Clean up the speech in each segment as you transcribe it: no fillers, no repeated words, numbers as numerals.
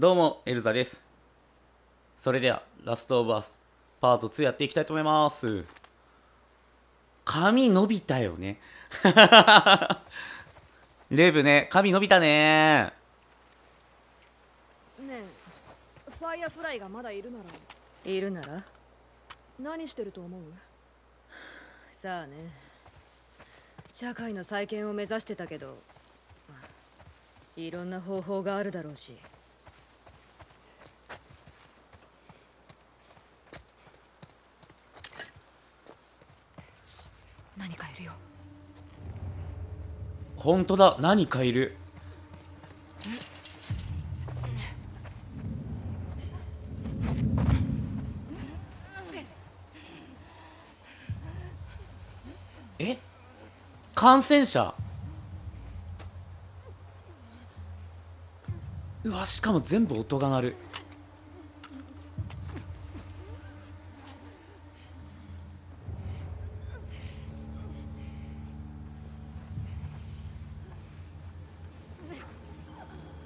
どうも、エルザです。それでは、ラストオブアスパート2やっていきたいと思います。髪伸びたよね。レブね、髪伸びたね。ねえ、ファイアフライがまだいるなら。何してると思う？さあね。社会の再建を目指してたけど、いろんな方法があるだろうし。何かいるよ。本当だ、何かいる。え？感染者？うわ、しかも全部音が鳴る。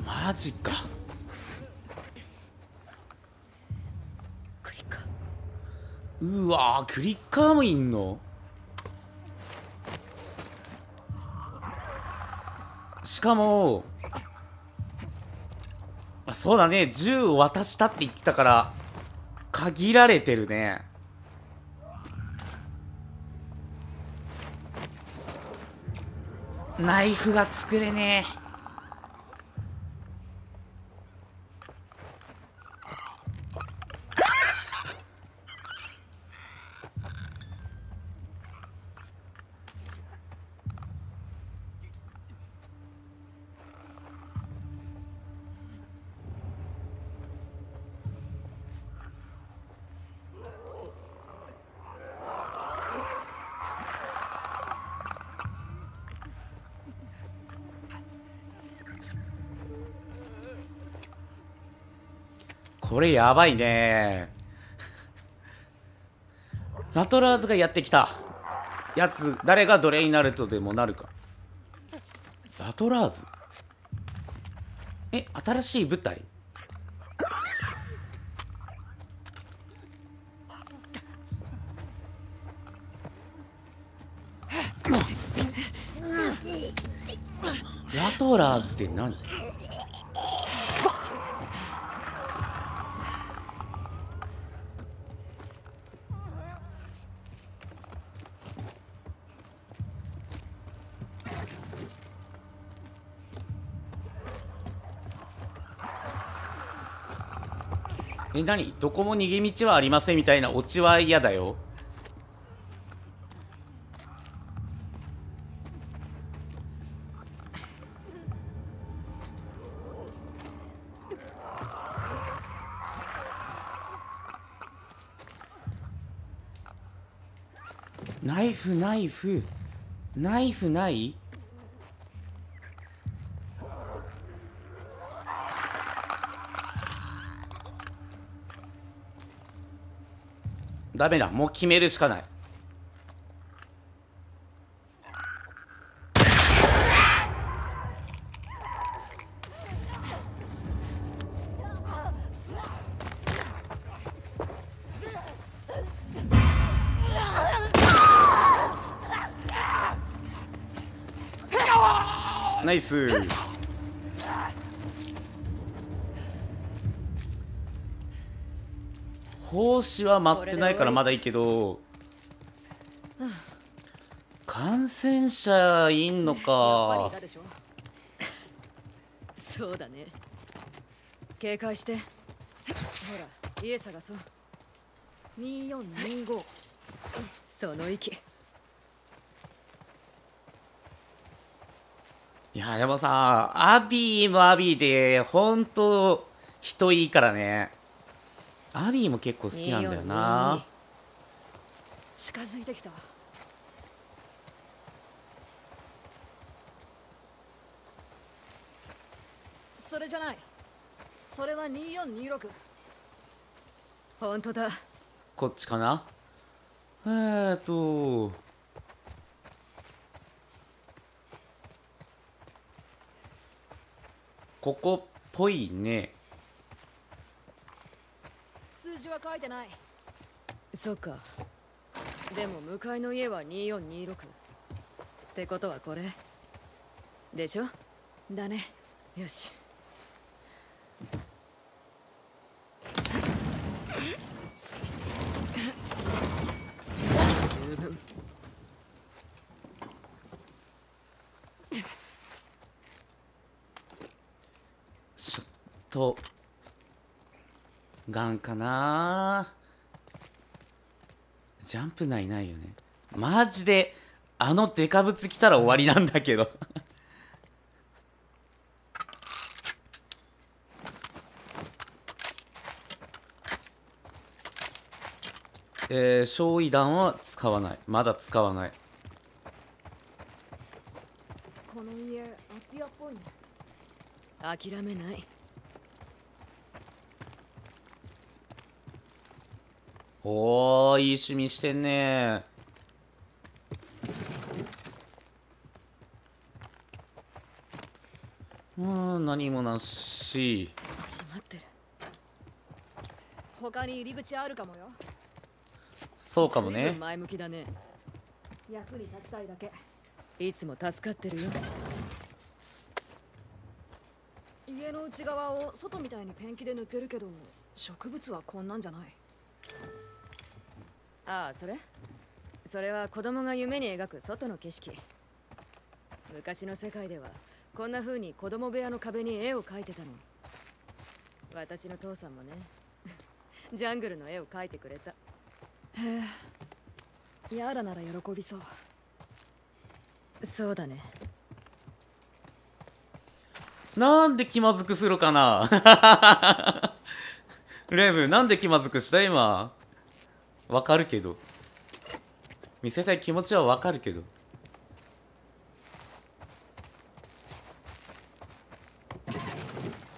マジか。クリッカー。うわー、クリッカーもいんの？しかも、あ、そうだね、銃を渡したって言ってたから限られてるね。ナイフが作れねえ。これやばいね。ラトラーズがやってきたやつ、誰が奴隷になるとでもなるか。ラトラーズ、え、新しい部隊。ラトラーズって何？え、何？どこも逃げ道はありませんみたいなオチは嫌だよ。ナイフ、ナイフない？ダメだ、もう決めるしかない。ナイス。帽子は待ってないからまだいいけど、感染者いんのか。そうだね、警戒して。ほら、家探そう。2425、その息。いやでもさ、アビーもアビーで本当人いいからね。アビーも結構好きなんだよな。近づいてきた。それじゃない。それは2426。本当だ。こっちかな。ここっぽいね。は書いてない。そっか。でも向かいの家は2426。ってことはこれでしょ？だね。よし。十分。ちょっとガンかな。ジャンプないないよね。マジであのデカブツ来たら終わりなんだけど焼夷弾は使わない。まだ使わない。この家空き家っぽいね。諦めない。おー、いい趣味してんねー。何もなし。閉まってる。他に入り口あるかもよ。そうかもね。前向きだね。役に立ちたいだけ。いつも助かってるよ。家の内側を外みたいにペンキで塗ってるけど、植物はこんなんじゃない。ああ、それは子供が夢に描く外の景色。昔の世界ではこんな風に子供部屋の壁に絵を描いてたの。私の父さんもねジャングルの絵を描いてくれた。へえ、やらなら喜びそう。そうだね。なんで気まずくするかなレブ、なんで気まずくした今。わかるけど、見せたい気持ちはわかるけど。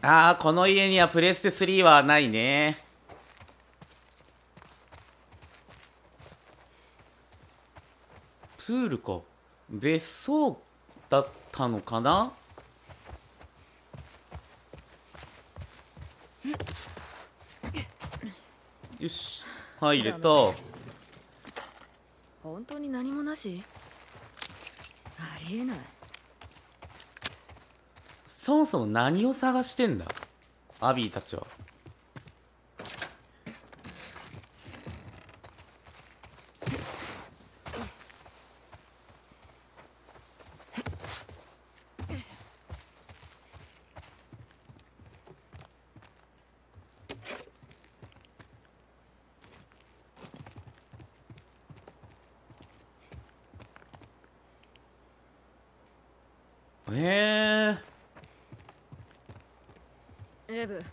ああ、この家にはプレステ3はないね。プールか。別荘だったのかな。よし、入れた。本当に何もなし？ありえない。そもそも何を探してんだアビーたちは。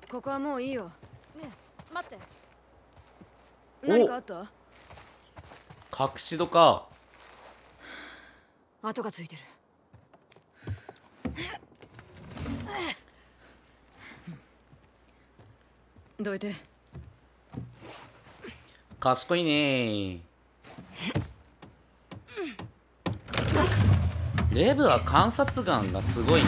ここはもういいよ。ねえ、待って。何かあった？隠し戸か。跡がついてる。どいて。賢いねー。レブは観察眼がすごいね。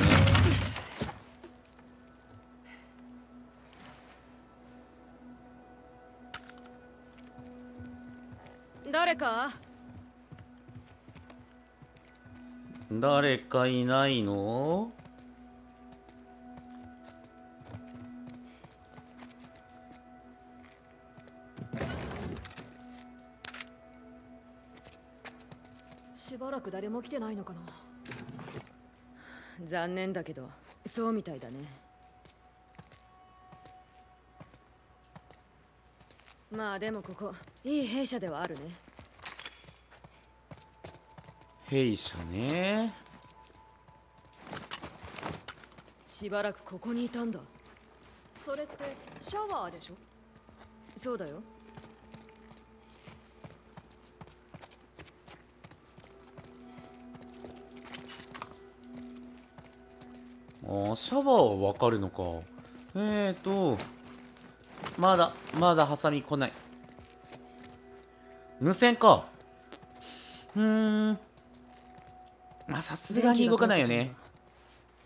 誰かいないの？しばらく誰も来てないのかな。残念だけどそうみたいだね。まあでもここいい弊社ではあるね。弊社ね。しばらくここにいたんだ。それってシャワーでしょ？そうだよ。ああ、シャワーはわかるのか。まだハサミ来ない。無線か。まあさすがに動かないよね。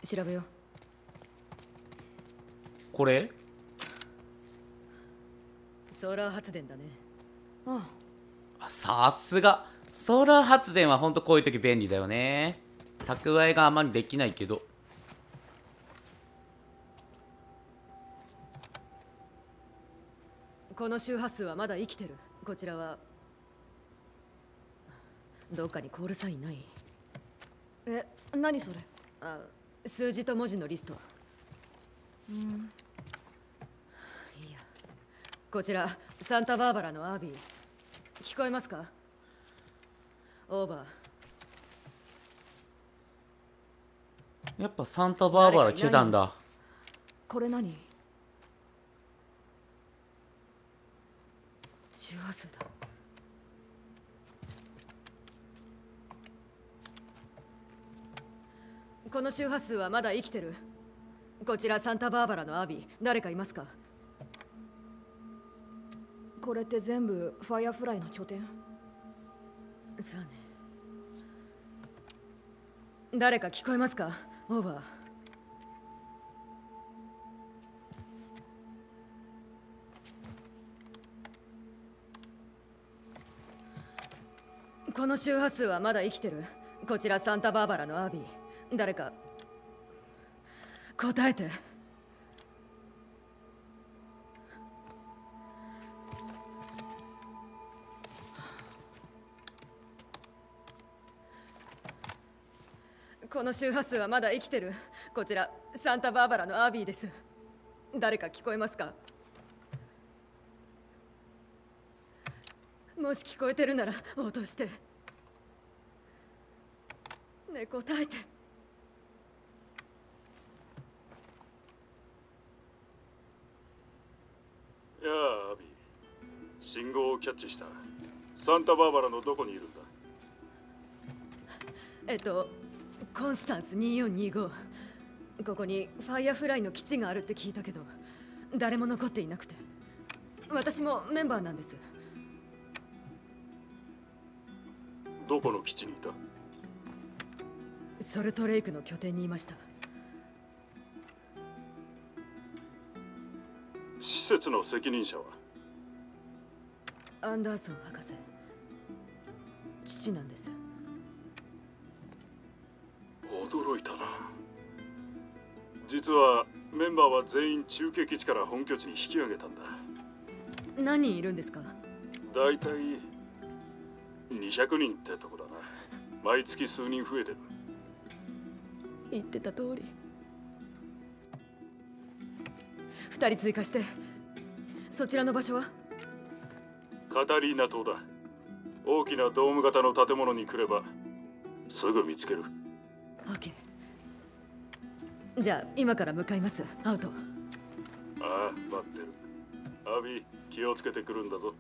調べよう。これソーラー発電だね。さすがソーラー発電はほんとこういう時便利だよね。蓄えがあまりできないけど。この周波数はまだ生きてる。こちらはどっかにコールサインない？え、何それ？あ、数字と文字のリスト。いや、こちらサンタバーバラのアービー。聞こえますか？オーバー。やっぱサンタバーバラ来てたんだ。これ何？周波数だ。この周波数はまだ生きてる。こちらサンタバーバラのアビ、誰かいますか？これって全部ファイアフライの拠点？さあね。誰か聞こえますか？オーバー。この周波数はまだ生きてる。こちらサンタバーバラのアビー。誰か答えて。この周波数はまだ生きてる。こちらサンタバーバラのアビーです。誰か聞こえますか？もし聞こえてるなら応答して。ねえ、答えて。やあ、アビー。信号をキャッチした。サンタバーバラのどこにいるんだ？コンスタンス2425。ここにファイアフライの基地があるって聞いたけど、誰も残っていなくて。私もメンバーなんです。どこの基地にいた？ソルトレイクの拠点にいました。施設の責任者はアンダーソン博士。父なんです。驚いたな。実はメンバーは全員中継基地から本拠地に引き上げたんだ。何人いるんですか？だいたい200人ってとこだな。毎月数人増えてる。言ってた通り。2人追加して。そちらの場所はカタリーナ島だ。大きなドーム型の建物に来ればすぐ見つける。オッケー。じゃあ今から向かいます。アウト。ああ、待ってる。アビー、気をつけてくるんだぞ。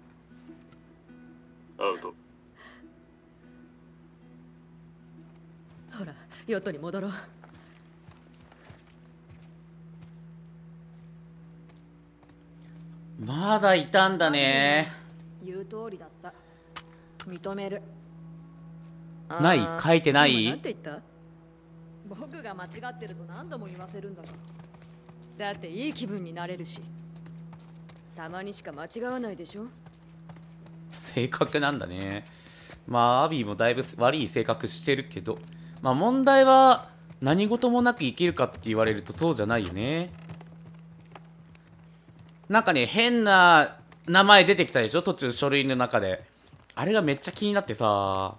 アウト。ほら、ヨットに戻ろう。まだいたんだね。言う通りだった。認める。ない、書いてない。なんて言った？僕が間違ってると何度も言わせるんだから。だっていい気分になれるし。たまにしか間違わないでしょ。性格なんだね。まあアビーもだいぶ悪い性格してるけど、まあ問題は何事もなく生きるかって言われるとそうじゃないよね。なんかね、変な名前出てきたでしょ、途中書類の中で。あれがめっちゃ気になってさ。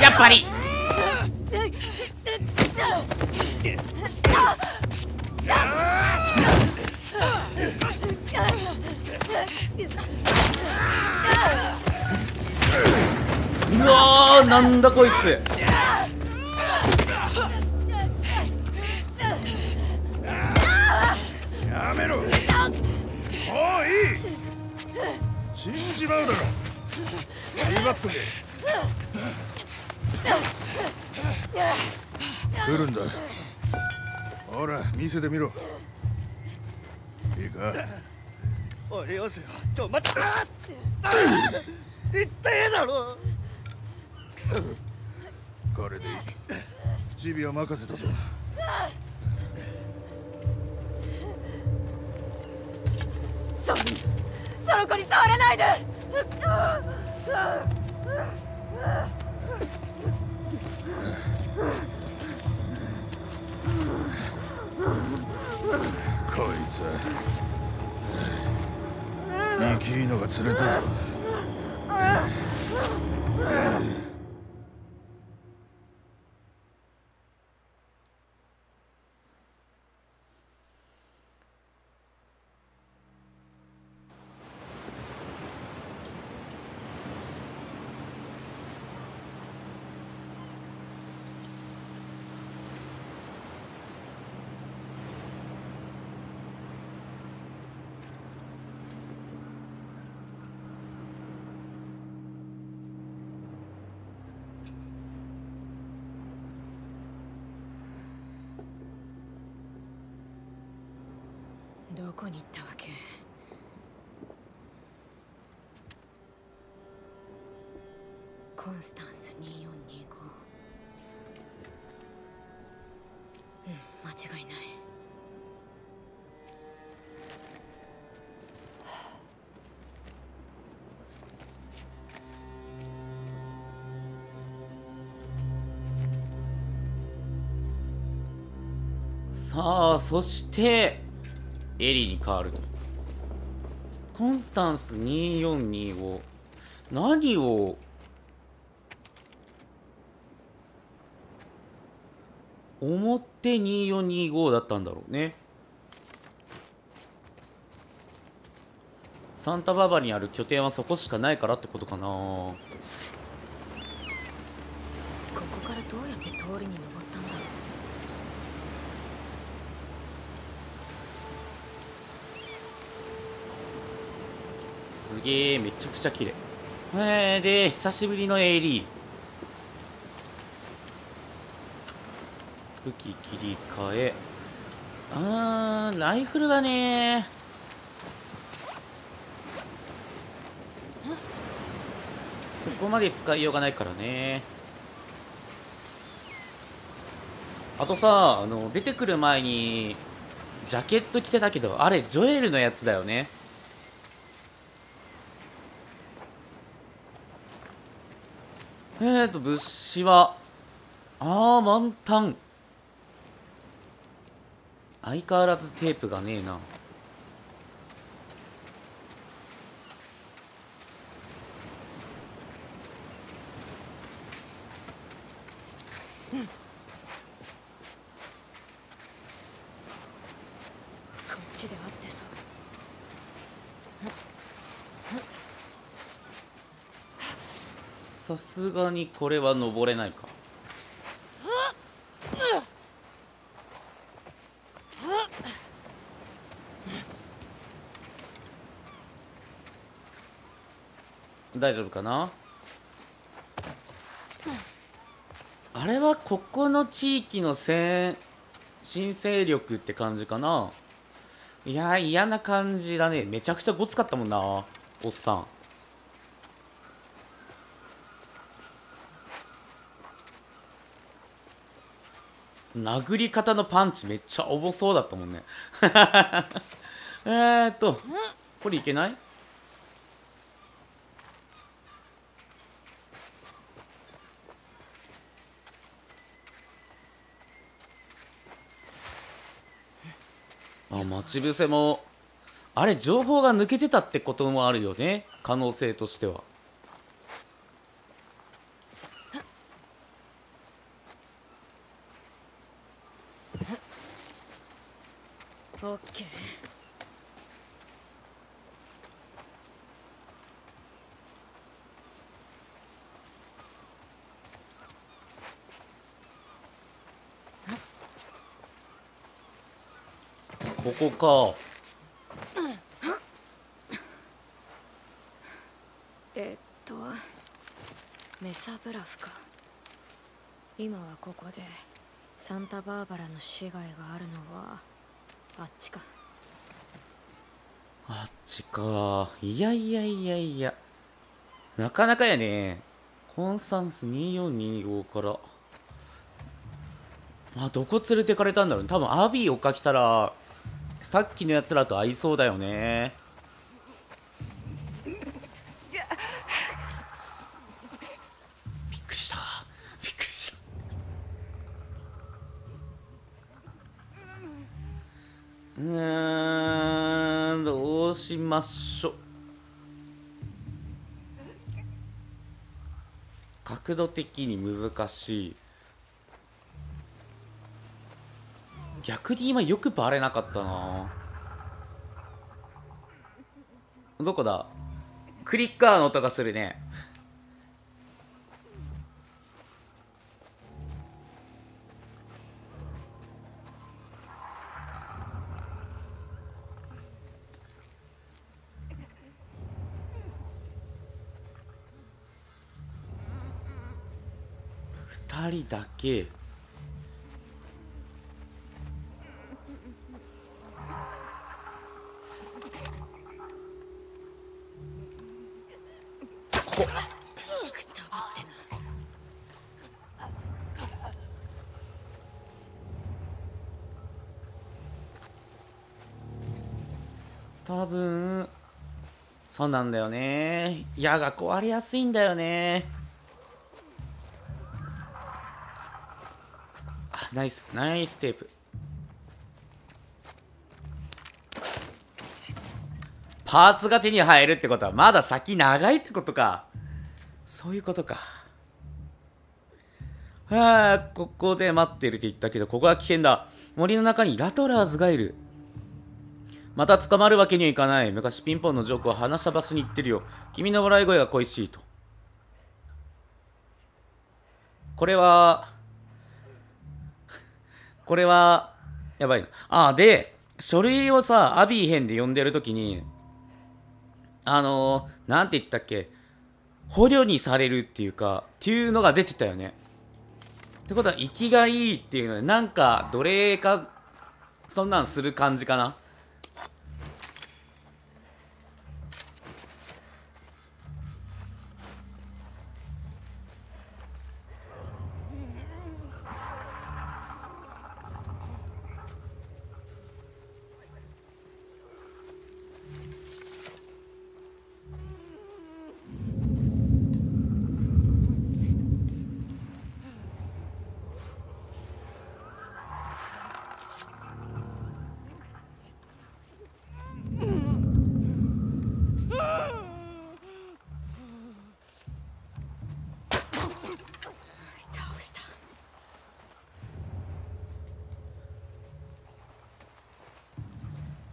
やっぱりうわー、なんだこいつ。やめろ。もういい。死んじまうだろ。粘ってくれ。来るんだ。ほら、見せてみろ。いいか。おい、よせよ。ちょ、待って。言ったやだろ。彼でいい。チビは任せたぞ。その子に触らないで。こいつは生きいいのが釣れたぞ。どこに行ったわけ？コンスタンス2425、間違いない。さあ、そしてエリーに変わると。コンスタンス2425、何を思って2425だったんだろうね。サンタババにある拠点はそこしかないからってことかな。ここからどうやって通りに登ったんだろう。すげえ、めちゃくちゃ綺麗。で、久しぶりのエリー。武器切り替え。ライフルだねー。そこまで使いようがないからね。あとさ、出てくる前にジャケット着てたけど、あれジョエルのやつだよね。物資は、満タン。相変わらずテープがねえな。こっちであってさ。さすがにこれは登れないか。大丈夫かな。あれはここの地域の新勢力って感じかな。いやー、嫌な感じだね。めちゃくちゃごつかったもんな、おっさん。殴り方のパンチめっちゃ重そうだったもんね。これいけない？待ち伏せも、あれ情報が抜けてたってこともあるよね、可能性としては。オッケー。ここか。メサブラフか。今はここでサンタバーバラの市街があるのは。あっちか、いやいやいやいや、なかなかやね。コンサンス2425からまあどこ連れてかれたんだろうね。多分アビーをかきたらさっきのやつらと合いそうだよね。びっくりした。どうしましょう。角度的に難しい。逆に今よくバレなかったな。どこだ。クリッカーの音がするね。2人だけ。多分そうなんだよね。矢が壊れやすいんだよね。あ、ナイステープ。パーツが手に入るってことはまだ先長いってことか。そういうことか。あ、ここで待ってるって言ったけど、ここは危険だ。森の中にラトラーズがいる。また捕まるわけにはいかない。昔ピンポンのジョークを話した場所に行ってるよ。君の笑い声が恋しいと。これはやばいなあ。で書類をさアビー編で読んでる時になんて言ったっけ、捕虜にされるっていうかっていうのが出てたよね。ってことは生きがいいっていうのでなんか奴隷かそんなんする感じかな。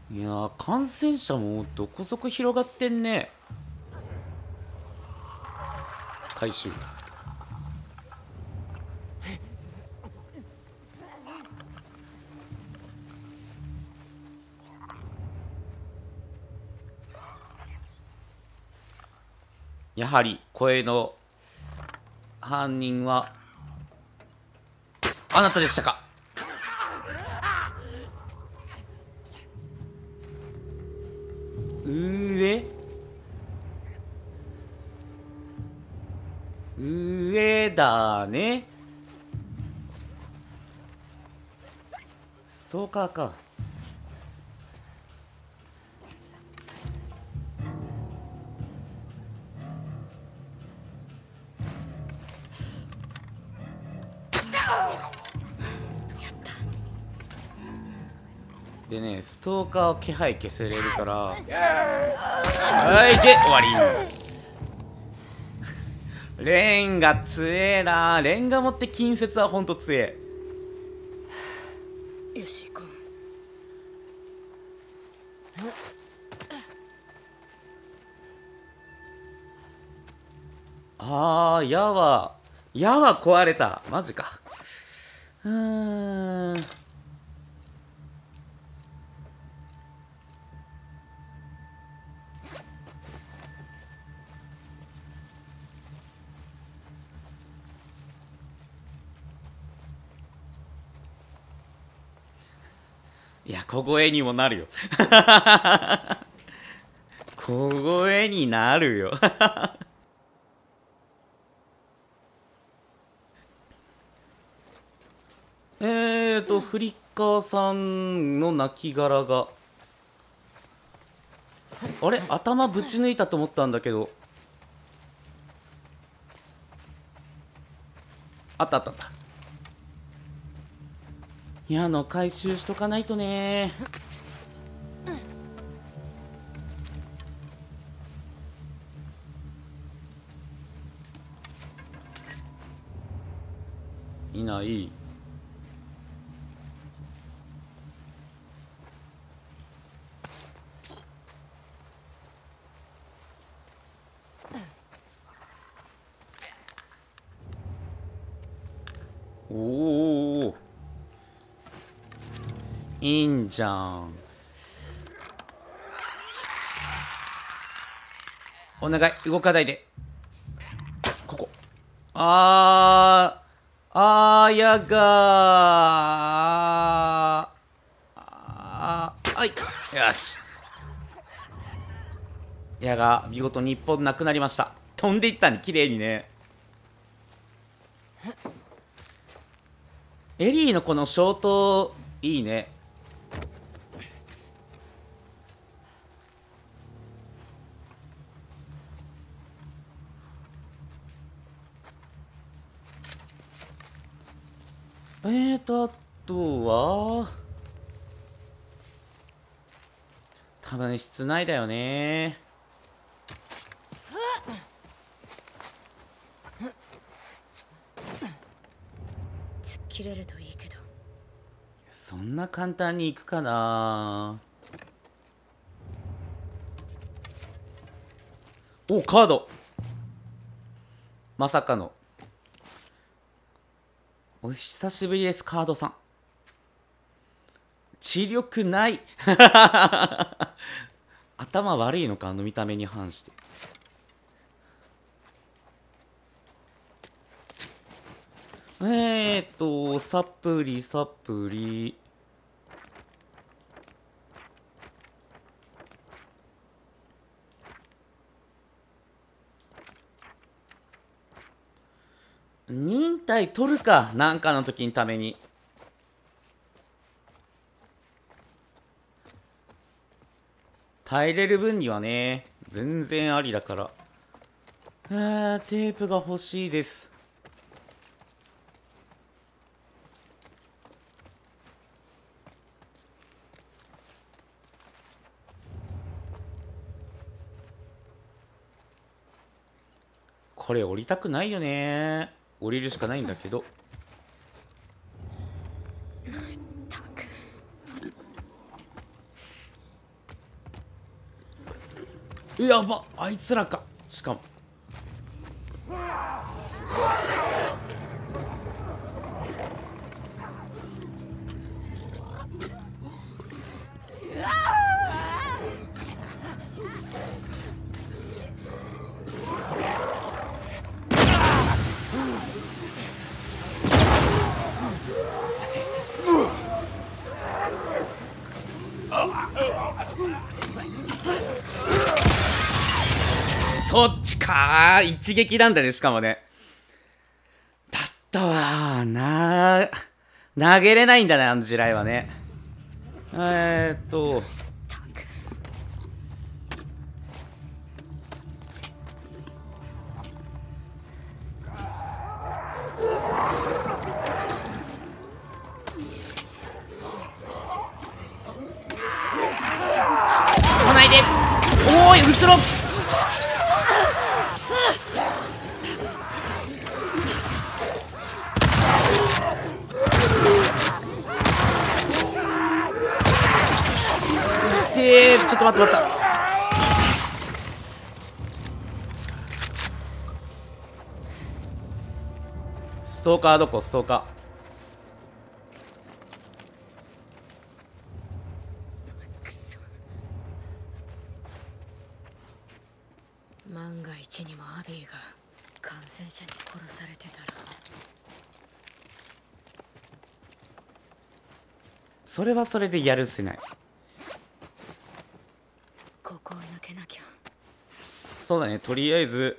いやー、感染者もどこそこ広がってんね。回収。やはり声の犯人はあなたでしたか。上だね。ストーカーか。でね、ストーカーを気配消せれるからはいで終わり。レンガ強えな。レンガ持って近接はほんと強え。よし行こう。ああ、矢は壊れた。マジか。いや、小声にもなるよ。小声になるよ。フリッカーさんの亡きがらが、あれ、頭ぶち抜いたと思ったんだけど、あったあったあった。矢の回収しとかないとね。いない。おお、いいんじゃん。お願い、動かないで。ここ。やがー。はい。よし。やが、見事に一本なくなりました。飛んでいったね、綺麗にね。エリーのこのショートいいね。あとは多分室内だよね。切れるといいけど、そんな簡単にいくかな。お、カード。まさかの。お久しぶりです、カードさん。知力ない。頭悪いのか、あの見た目に反して。サプリ。忍耐取るか、なんかの時のために。耐えれる分にはね、全然ありだから。テープが欲しいです。これ降りたくないよね。降りるしかないんだけど。やば、あいつらか。しかもそっちかー、一撃なんだね、しかもね。だったわーなー、投げれないんだね、あの地雷はね。来ないで。おーい、後ろ。ちょっと待って待った。ストーカーどこ？ストーカー。万が一にもアビーが感染者に殺されてたら、それはそれでやるせない。そうだね、とりあえず、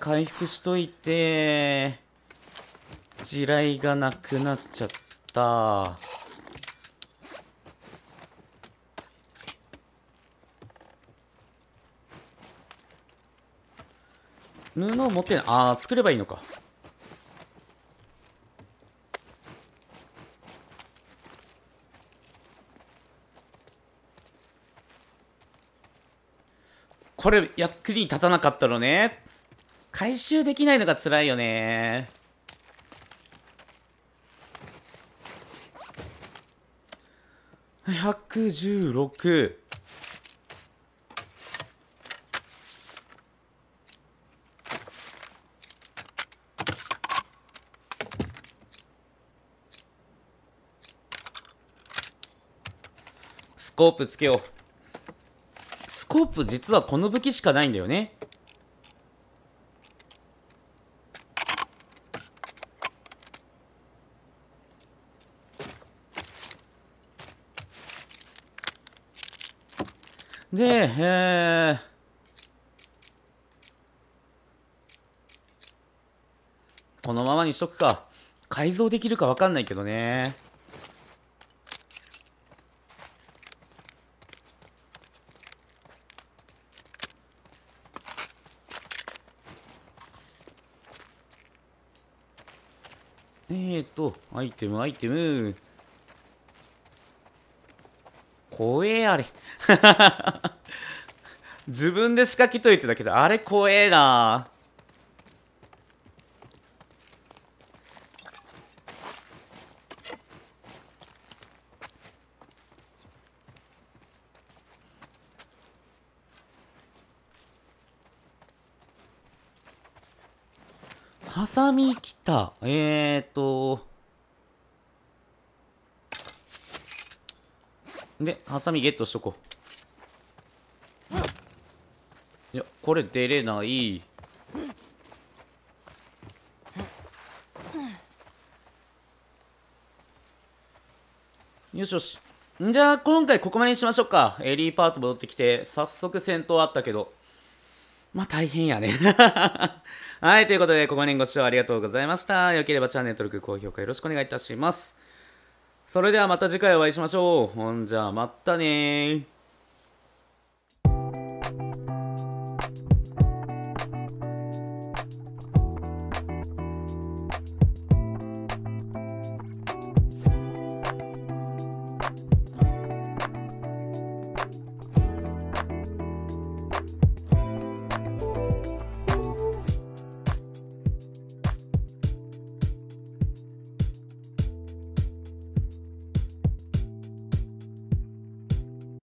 回復しといて、地雷がなくなっちゃった。布を持ってない。ああ、作ればいいのか。これ役に立たなかったのね。回収できないのが辛いよね。116。スコープつけよう。スコープ実はこの武器しかないんだよね。で、このままにしとくか。改造できるかわかんないけどね。アイテム。怖え、あれ。自分で仕掛けといてだけど、あれ怖えな。ハサミ来た。で、ハサミゲットしとこう。いや、これ出れない。よしよし。じゃあ、今回ここまでにしましょうか。リーパート戻ってきて、早速戦闘あったけど。まあ、大変やね。はい、ということで、ここまでご視聴ありがとうございました。良ければチャンネル登録、高評価よろしくお願いいたします。それではまた次回お会いしましょう。ほんじゃ、まったねー。